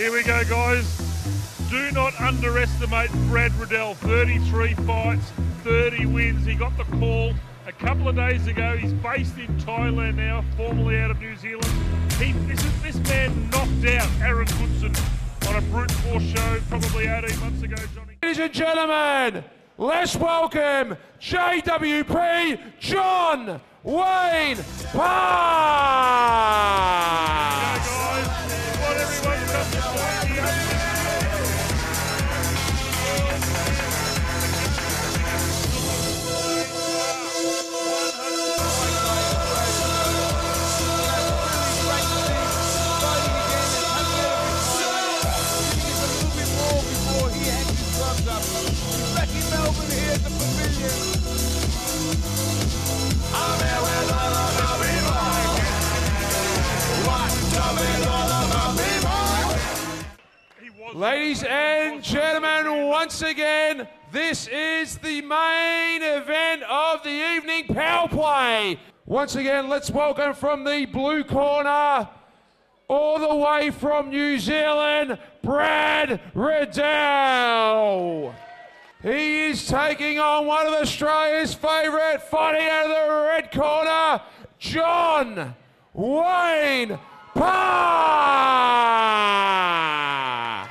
Here we go, guys. Do not underestimate Brad Riddell. 33 fights, 30 wins. He got the call a couple of days ago. He's based in Thailand now, formerly out of New Zealand. This man knocked out Aaron Goodson on a brute force show probably 18 months ago, Johnny. Ladies and gentlemen, let's welcome JWP John Wayne Parr! There you go, guys. What everyone comes to find the Ladies and gentlemen, once again, this is the main event of the evening, Power Play. Once again, let's welcome from the blue corner, all the way from New Zealand, Brad Riddell. He is taking on one of Australia's favourite, fighting out of the red corner, John Wayne Parr!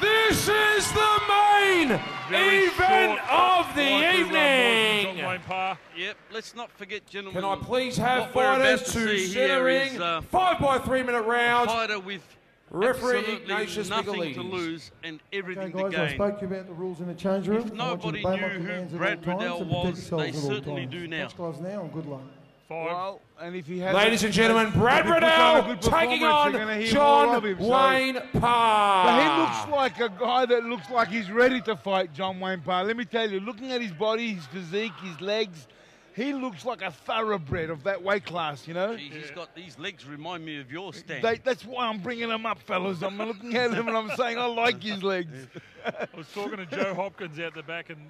This is the main event of the evening! John Wayne Parr. Yep, let's not forget, gentlemen. Can I please have fighters to center ring? 5 by 3 minute round. Fighter with referee Ignatius nothing to lose and everything to gain. Okay, guys, I spoke to you about the rules in the change room. If nobody knew who Brad Riddell was, they certainly do now. Good luck. Well, and if he has ladies and gentlemen, Brad Riddell taking on John Wayne Parr. But he looks like a guy that looks like he's ready to fight John Wayne Parr. Let me tell you, looking at his body, his physique, his legs, he looks like a thoroughbred of that weight class, you know? Jeez, he's got these legs remind me of your stand. That's why I'm bringing him up, fellas. I'm looking at him and I'm saying I like his legs. I was talking to Joe Hopkins out the back and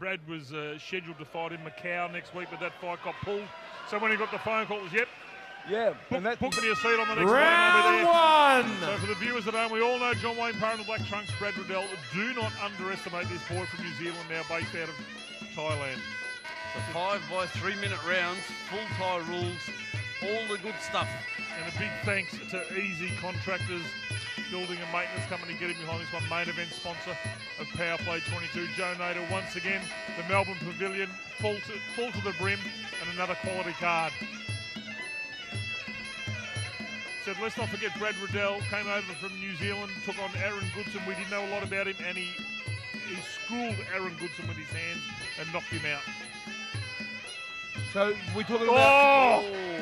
Brad was scheduled to fight in Macau next week, but that fight got pulled. So when he got the phone call, it was, yep. Yeah. Book me a seat on the next round. One. So for the viewers at home, we all know John Wayne Parr in the black trunks, Brad Riddell. Do not underestimate this boy from New Zealand, now based out of Thailand. So 5 by 3 minute rounds, full Thai rules, all the good stuff. And a big thanks to Easy Contractors, building and maintenance company, getting behind this one. Main event sponsor of Power Play 22, Joe Nader, once again, the Melbourne Pavilion, full to the brim, and another quality card. Said, let's not forget Brad Riddell came over from New Zealand, took on Aaron Goodson. We didn't know a lot about him, and he schooled Aaron Goodson with his hands and knocked him out. So we're talking about... Oh!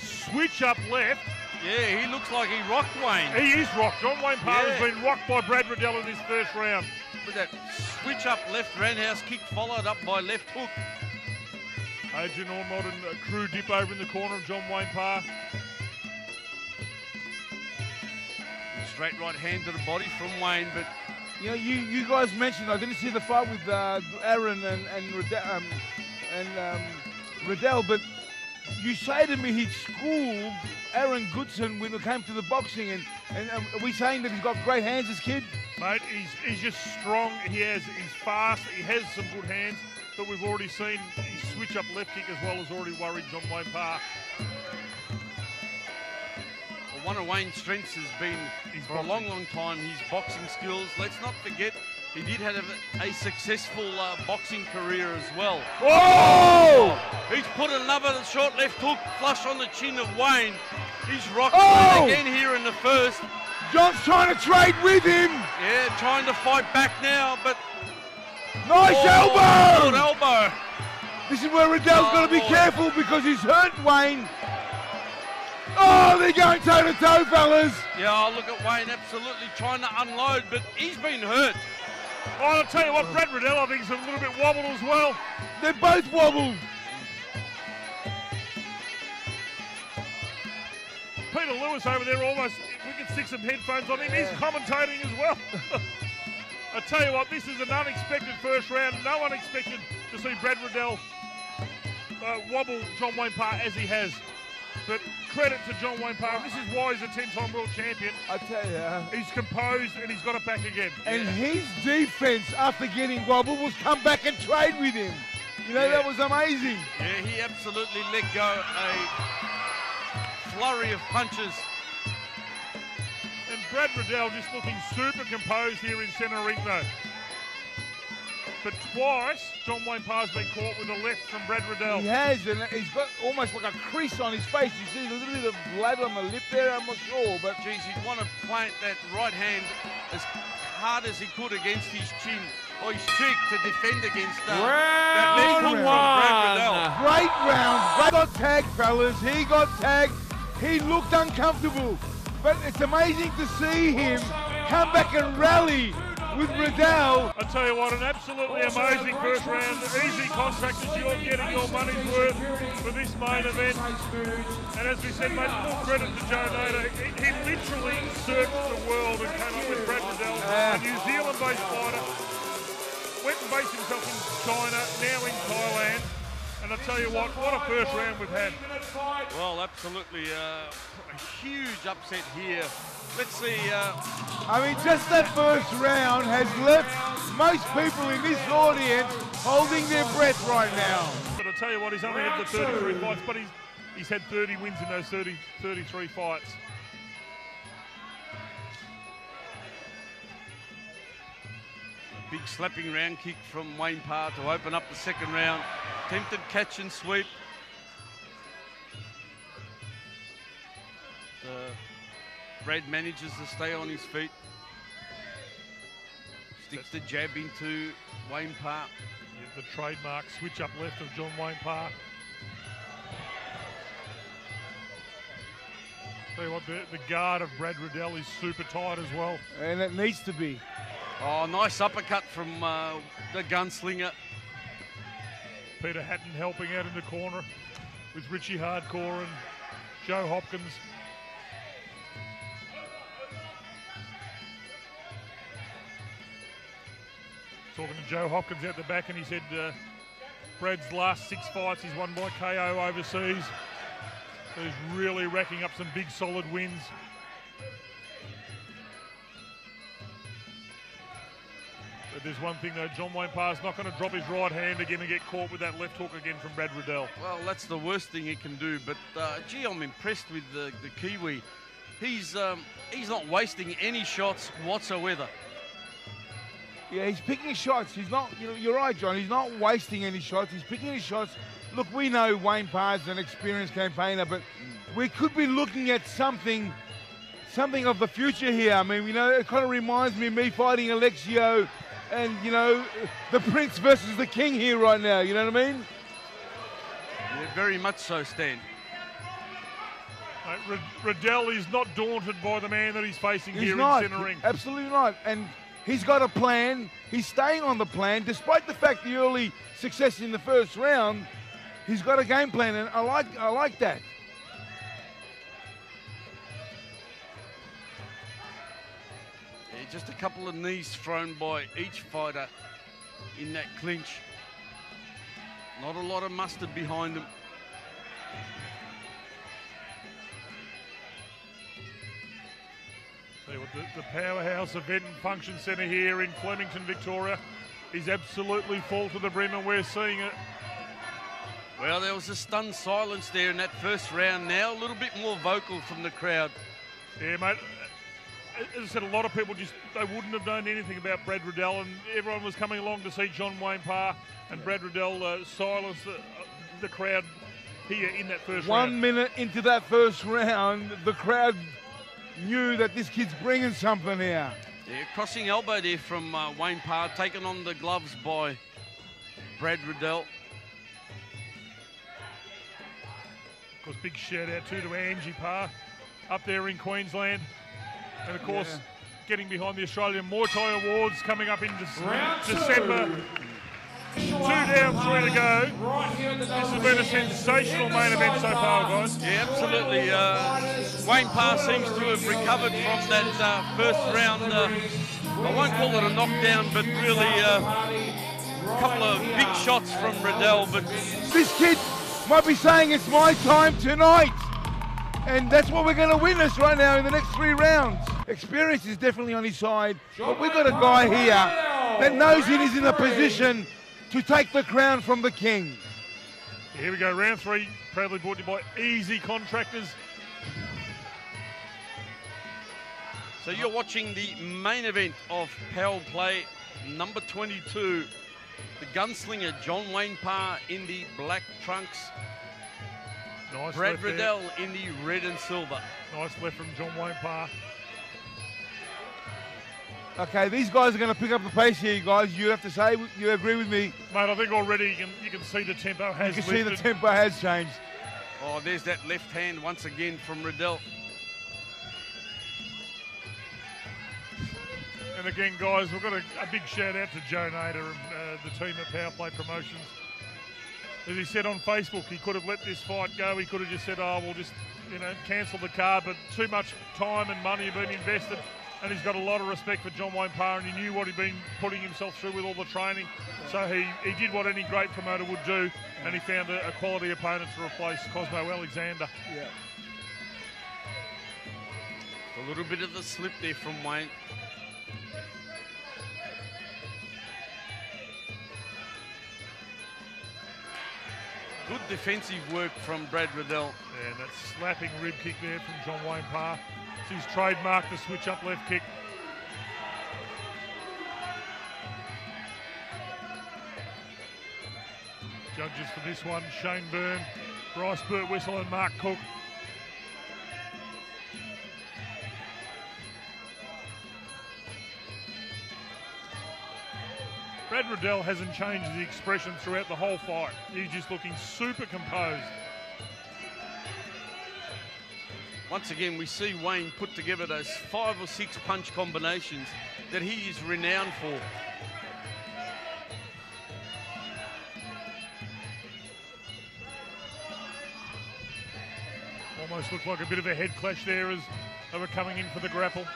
Switch up left. Yeah, he looks like he rocked Wayne. He is rocked. John Wayne Parr has been rocked by Brad Riddell in his first round. With that switch up left roundhouse kick followed up by left hook. Adrian Ormond and a crew dip over in the corner of John Wayne Parr. Straight right hand to the body from Wayne, but... You know, you guys mentioned, I didn't see the fight with Aaron and Riddell, but you say to me he schooled Aaron Goodson when it came to the boxing, and are we saying that he's got great hands, this kid? Mate, he's just strong, he's fast, he has some good hands, but we've already seen his switch-up left kick as well has already worried John Wayne Parr. Well, one of Wayne's strengths has been, for a long, long time, his boxing skills. Let's not forget, he did have a successful boxing career as well. Whoa! He's put another short left hook flush on the chin of Wayne. He's rocked Wayne again here in the first. John's trying to trade with him. Yeah, trying to fight back now, but... Nice elbow! Good elbow. This is where Riddell's got to be careful because he's hurt Wayne. Oh, they're going toe-to-toe, fellas. Yeah, look at Wayne absolutely trying to unload, but he's been hurt. Oh, I'll tell you what, Brad Riddell, I think, is a little bit wobbled as well. They're both wobbled. Peter Lewis over there almost, we can stick some headphones on him. He's commentating as well. I tell you what, this is an unexpected first round. No one expected to see Brad Riddell wobble John Wayne Parr as he has. But credit to John Wayne Parham. This is why he's a 10-time world champion. I tell you. He's composed and he's got it back again. And his defence after getting wobbled was come back and trade with him. You know, that was amazing. Yeah, he absolutely let go a flurry of punches. And Brad Riddell just looking super composed here in centre ring though. But twice, John Wayne Parham's been caught with a left from Brad Riddell. He has, and he's got almost like a crease on his face. You see a little bit of blood on the lip there, I'm not sure. But geez, he'd want to plant that right hand as hard as he could against his chin, or his cheek, to defend against that left hook from Brad Riddell. Great round. Brad got tagged, fellas. He got tagged. He looked uncomfortable. But it's amazing to see him come back and rally with Riddell. I tell you what, an absolutely amazing first round. Easy contractors, you're getting your money's worth for this main event. And as we said, mate, full credit to Joe Nader. He literally searched the world and came up with Brad Riddell, a New Zealand-based fighter. Went and based himself in China, now in Thailand. And I tell you what a first round we've had. Well, absolutely a huge upset here. Let's see. I mean, just that first round has left most people in this audience holding their breath right now. But I tell you what, he's only had the 33 fights, but he's had 30 wins in those 33 fights. A big slapping round kick from Wayne Parr to open up the second round. Attempted catch and sweep. Brad manages to stay on his feet. Sticks the jab into Wayne Parr. The trademark switch up left of John Wayne Parr. Tell you what, the guard of Brad Riddell is super tight as well. And it needs to be. Oh, nice uppercut from the gunslinger. Peter Hatton helping out in the corner with Richie Hardcore and Joe Hopkins. Talking to Joe Hopkins out the back, and he said Brad's last 6 fights he's won by KO overseas. So he's really racking up some big solid wins. But there's one thing though, John Wayne Parr's not going to drop his right hand again and get caught with that left hook again from Brad Riddell. Well, that's the worst thing he can do, but gee, I'm impressed with the Kiwi. He's not wasting any shots whatsoever. Yeah, he's picking shots. He's not, you know, you're right, John, he's not wasting any shots. He's picking his shots. Look, we know Wayne Parr's an experienced campaigner, but we could be looking at something of the future here. I mean, you know, it kind of reminds me of me fighting Alexio and, you know, the Prince versus the King here right now, you know what I mean? Yeah, very much so, Stan. Riddell is not daunted by the man that he's facing here in centre ring. Absolutely not. And he's got a plan. He's staying on the plan. Despite the fact the early success in the first round, he's got a game plan, and I like that. Just a couple of knees thrown by each fighter in that clinch. Not a lot of mustard behind them. See what the powerhouse event and function centre here in Flemington, Victoria, is absolutely full to the brim, and we're seeing it. Well, there was a stunned silence there in that first round. Now a little bit more vocal from the crowd. Yeah, mate. As I said, a lot of people just, they wouldn't have known anything about Brad Riddell, and everyone was coming along to see John Wayne Parr, and Brad Riddell silenced the crowd here in that first round. 1 minute into that first round, the crowd knew that this kid's bringing something here. Yeah, crossing elbow there from Wayne Parr, taken on the gloves by Brad Riddell. Of course, big shout out too to Angie Parr up there in Queensland. And of course, getting behind the Australian Muay Thai Awards coming up in December. 2 down, 3 to go. Right here in the this has been a sensational main event so far, guys. Yeah, absolutely. Wayne Parr seems to have recovered from that first round. I won't call it a knockdown, but really a couple of big shots from Riddell. But this kid might be saying it's my time tonight. and that's what we're going to witness right now in the next three rounds. Experience is definitely on his side, but we've got a guy here that knows he is in a position to take the crown from the king. Here we go, round three, proudly brought to you by Easy Contractors. So you're watching the main event of Power Play, number 22, the gunslinger John Wayne Parr in the black trunks. Nice Brad Riddell there in the red and silver. Nice left from John Wayne Parr. Okay, these guys are going to pick up the pace here, you guys. You have to say you agree with me. Mate, I think already you can see the tempo has changed. You can see the tempo has changed. Oh, there's that left hand once again from Riddell. And again, guys, we've got a big shout-out to Joe Nader and the team at Power Play Promotions. As he said on Facebook, he could have let this fight go. He could have just said, oh, we'll just, you know, cancel the card. But too much time and money have been invested. And he's got a lot of respect for John Wayne Parr, and he knew what he'd been putting himself through with all the training. So he did what any great promoter would do, and he found a quality opponent to replace Cosmo Alexander. Yeah. A little bit of the slip there from Wayne. Good defensive work from Brad Riddell. Yeah, and that slapping rib kick there from John Wayne Parr. It's his trademark, the switch-up left kick. Judges for this one, Shane Byrne, Bryce Birtwistle and Mark Cook. Brad Riddell hasn't changed his expression throughout the whole fight. He's just looking super composed. Once again, we see Wayne put together those 5 or 6 punch combinations that he is renowned for. Almost looked like a bit of a head clash there as they were coming in for the grapple.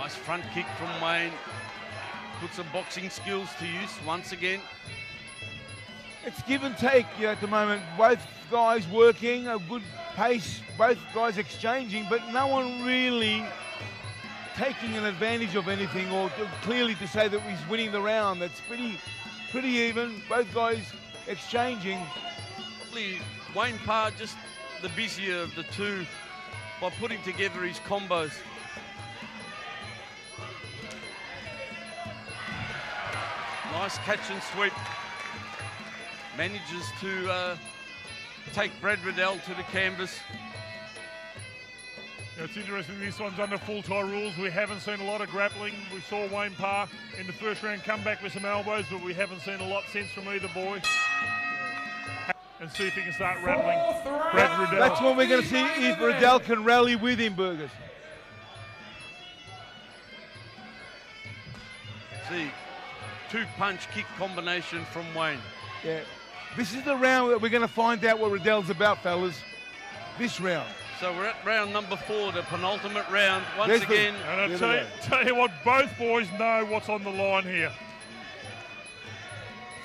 Nice front kick from Wayne. Put some boxing skills to use once again. It's give and take at the moment. Both guys working a good pace, both guys exchanging, but no one really taking an advantage of anything or clearly to say that he's winning the round. That's pretty even. Both guys exchanging. Probably Wayne Parr just the busier of the two by putting together his combos. Nice catch and sweep. Manages to take Brad Riddell to the canvas. Now it's interesting, this one's under full-tie rules. We haven't seen a lot of grappling. We saw Wayne Parr in the first round come back with some elbows, but we haven't seen a lot since from either boy. And see if he can start rattling Brad Riddell. That's what we're going to see, if Riddell can rally with him, Burgess. See, 2-punch kick combination from Wayne. Yeah. This is the round that we're going to find out what Riddell's about, fellas. This round. So we're at round number 4, the penultimate round. Once again. And I tell you what, both boys know what's on the line here.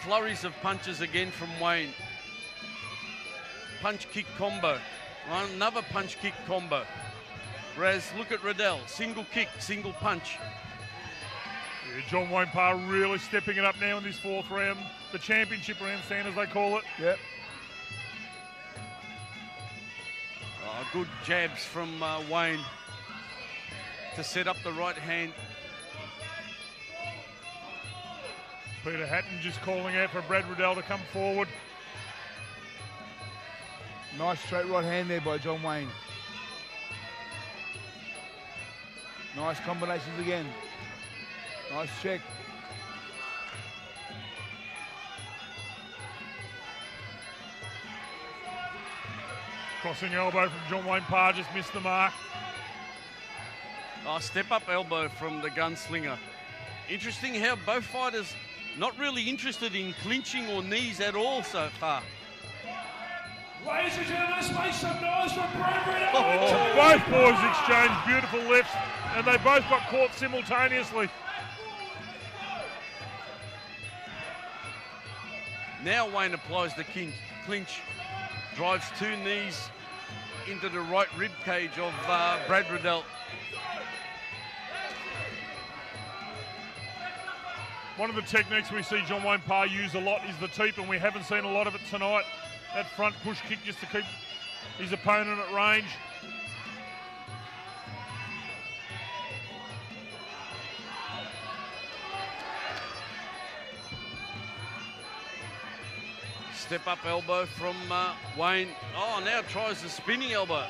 Flurries of punches again from Wayne. Punch kick combo. Another punch kick combo. Raz, look at Riddell. Single kick, single punch. Yeah, John Wayne Parr really stepping it up now in this 4th round. The championship round, stand as they call it. Yep. Oh, good jabs from Wayne to set up the right hand. Peter Hatton just calling out for Brad Riddell to come forward. Nice straight right hand there by John Wayne. Nice combinations again. Nice check. Crossing elbow from John Wayne Parr, just missed the mark. Oh, step up elbow from the gunslinger. Interesting how both fighters not really interested in clinching or knees at all so far. Ladies and gentlemen, let's make some noise for Brad Riddell. Oh. Both boys exchanged beautiful lifts, and they both got caught simultaneously. Now Wayne applies the clinch, drives two knees into the right rib cage of Brad Riddell. One of the techniques we see John Wayne Parr use a lot is the teep, and we haven't seen a lot of it tonight. That front push kick just to keep his opponent at range. Step up elbow from Wayne. Oh, now tries the spinning elbow.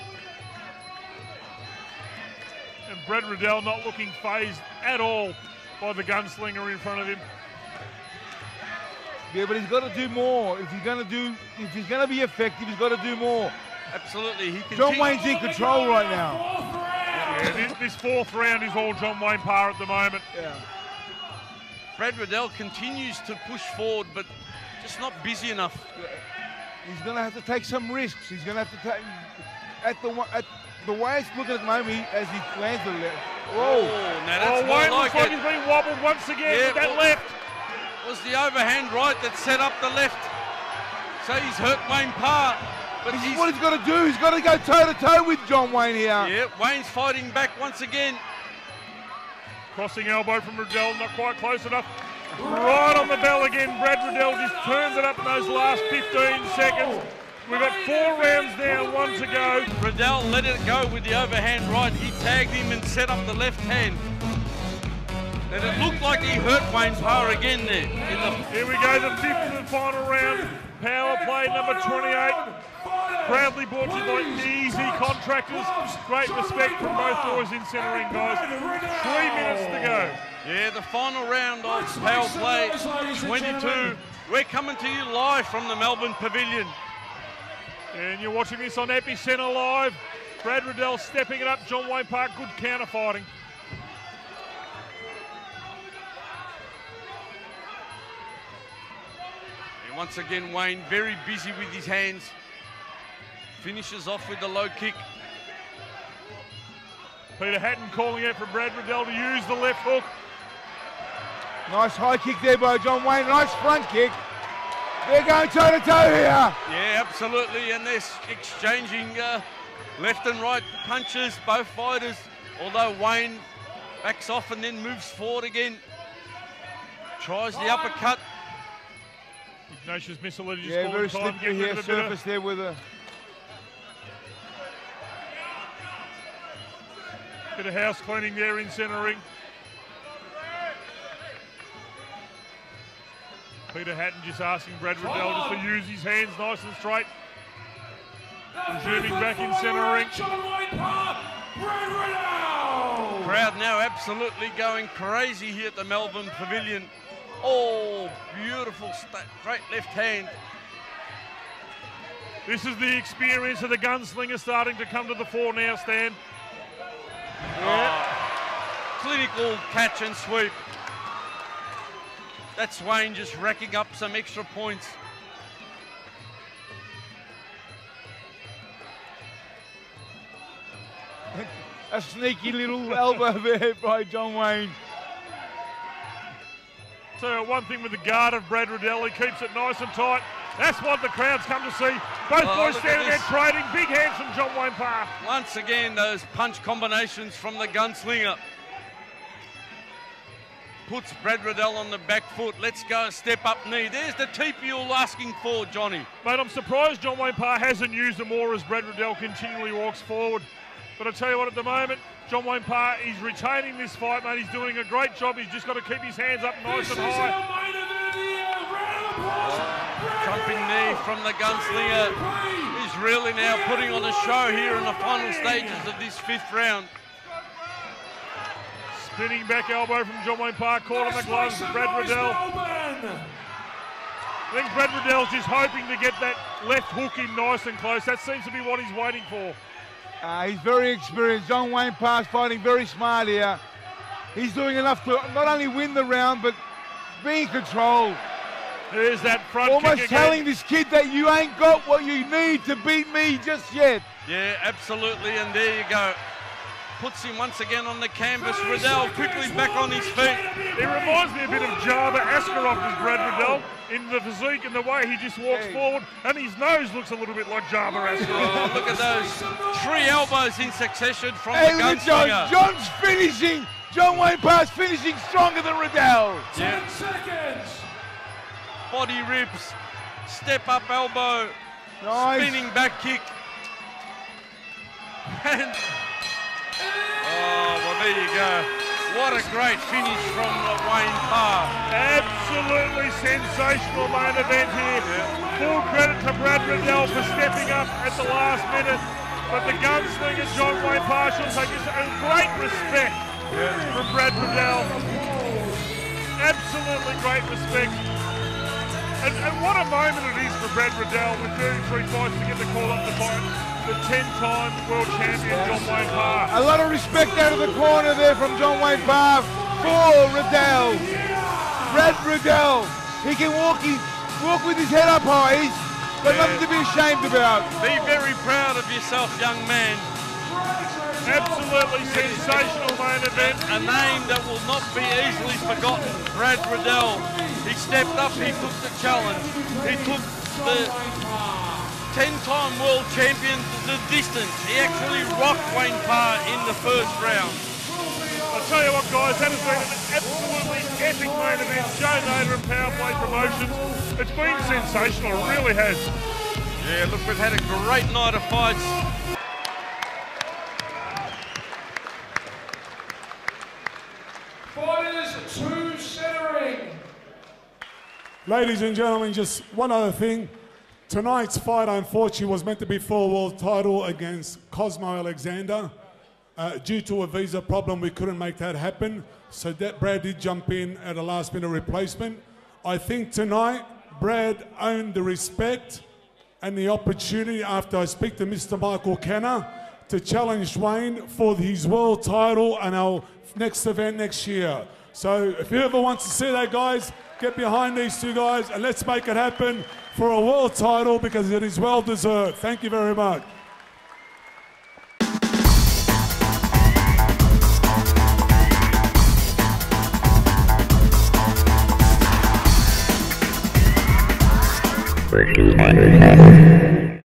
And Brad Riddell not looking fazed at all by the gunslinger in front of him. Yeah, but he's got to do more. If he's going to be effective, he's got to do more. Absolutely. John Wayne's in control right now. Yeah, this fourth round is all John Wayne Parr at the moment. Yeah. Brad Riddell continues to push forward, but it's not busy enough. He's going to have to take some risks. He's going to have to take... At the way it's looking at the moment as he lands the left. Oh, now that's Wayne like looks like he's been wobbled once again with that left. It was the overhand right that set up the left. So he's hurt Wayne Parr. But this is what he's got to do. He's got to go toe-to-toe with John Wayne here. Yeah, Wayne's fighting back once again. Crossing elbow from Riddell, not quite close enough. Right on the bell again, Brad Riddell just turns it up in those last 15 seconds. We've got 4 rounds now, 1 to go. Riddell let it go with the overhand right. He tagged him and set up the left hand. And it looked like he hurt Wayne Parr again there. Here we go, the 5th and final round. Power play number 28. Proudly brought to you by Easy Contractors. Great respect from both boys in centering, guys. 3 minutes to go. Yeah, the final round of Power Play 22. We're coming to you live from the Melbourne Pavilion. And you're watching this on Epicenter Live. Brad Riddell stepping it up. John Wayne Parr, good counter fighting. And once again, Wayne very busy with his hands. Finishes off with the low kick. Peter Hatton calling out for Brad Riddell to use the left hook. Nice high kick there by John Wayne. Nice front kick. They're going toe to toe here. Yeah, absolutely. And they're exchanging left and right punches, both fighters. Although Wayne backs off and then moves forward again. Tries the uppercut. Ignatius Missolidis. Yeah, very slippery here. Surface there with a bit of house cleaning there in centre ring. Peter Hatton just asking Brad Riddell just to use his hands nice and straight. Resuming back in centre ring. Crowd now absolutely going crazy here at the Melbourne Pavilion. Oh, beautiful straight left hand. This is the experience of the gunslinger starting to come to the fore now, Stan. Yeah. Clinical catch and sweep. That's Wayne just racking up some extra points. A sneaky little elbow there by John Wayne. So one thing with the guard of Brad Riddell, he keeps it nice and tight. That's what the crowd's come to see. Both boys standing there trading. Big hands from John Wayne Parr. Once again, those punch combinations from the gunslinger. Puts Brad Riddell on the back foot. Let's go step up knee. There's the teep you're asking for, Johnny. Mate, I'm surprised John Wayne Parr hasn't used them more as Brad Riddell continually walks forward. But I tell you what, at the moment, John Wayne Parr is retaining this fight, mate. He's doing a great job. He's just got to keep his hands up nice and high. Jumping knee from the gunslinger is really now putting on a show here in the final stages of this 5th round. Spinning back elbow from John Wayne Parr, caught on the gloves, Brad Riddell. I think Brad Riddell's just hoping to get that left hook in nice and close. That seems to be what he's waiting for. He's very experienced. John Wayne Parr's fighting very smart here. He's doing enough to not only win the round, but be in control. There's that front kick again. Telling this kid that you ain't got what you need to beat me just yet. Yeah, absolutely, and there you go. puts him once again on the canvas. Riddell quickly back on his feet. He reminds me a bit of Jaba Askarov as Brad Riddell in the physique and the way he just walks forward, and his nose looks a little bit like Jaba Askarov. Oh, look at those three elbows in succession from the gunslinger. John's finishing. John Wayne Powell's finishing stronger than Riddell. 10 seconds. Body ribs, step up elbow, nice. Spinning back kick. And oh, well, there you go. What a great finish from Wayne Powell. Absolutely sensational main event here. Yeah. Full credit to Brad Riddell for stepping up at the last minute. But the gunslinger John Wayne Powell should take this a great respect from Brad Riddell. Absolutely great respect. And what a moment it is for Brad Riddell with 33 fights to get the call up to fight. The 10-time world champion John Wayne Powell. A lot of respect out of the corner there from John Wayne Powell for Riddell. Brad Riddell. He can walk with his head up high, but nothing to be ashamed about. Be very proud of yourself, young man. Absolutely sensational main event. A name that will not be easily forgotten, Brad Riddell. He stepped up, he took the challenge. He took the 10-time world champion the distance. He actually rocked Wayne Powell in the first round. I'll tell you what, guys, that has been an absolutely epic main event. Joe Nader and Powerplay Promotions. It's been sensational, it really has. Yeah, look, we've had a great night of fights. Fighters to centering. Ladies and gentlemen, just one other thing. Tonight's fight, unfortunately, was meant to be for a world title against Cosmo Alexander. Due to a visa problem, we couldn't make that happen. So that Brad did jump in at a last-minute replacement. I think tonight, Brad earned the respect and the opportunity, after I speak to Mr. Michael Canner, to challenge Wayne for his world title and our next event next year. So if you ever want to see that, guys, get behind these two guys and let's make it happen for a world title, because it is well deserved. Thank you very much.